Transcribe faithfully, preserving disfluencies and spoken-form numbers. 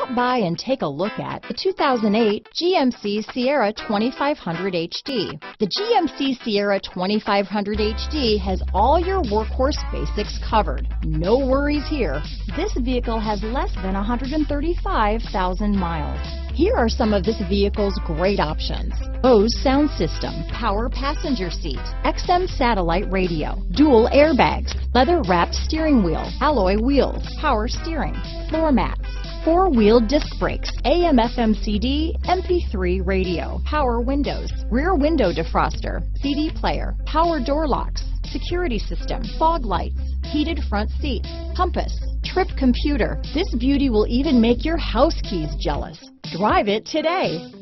Stop by and take a look at the two thousand eight G M C Sierra twenty-five hundred H D. The G M C Sierra twenty-five hundred H D has all your workhorse basics covered. No worries here. This vehicle has less than one hundred thirty-five thousand miles. Here are some of this vehicle's great options: Bose sound system, power passenger seat, X M satellite radio, dual airbags, leather wrapped steering wheel, alloy wheels, power steering, floor mats, four-wheel disc brakes, A M F M C D, M P three radio, power windows, rear window defroster, C D player, power door locks, security system, fog lights, heated front seats, compass, trip computer. This beauty will even make your house keys jealous. Drive it today.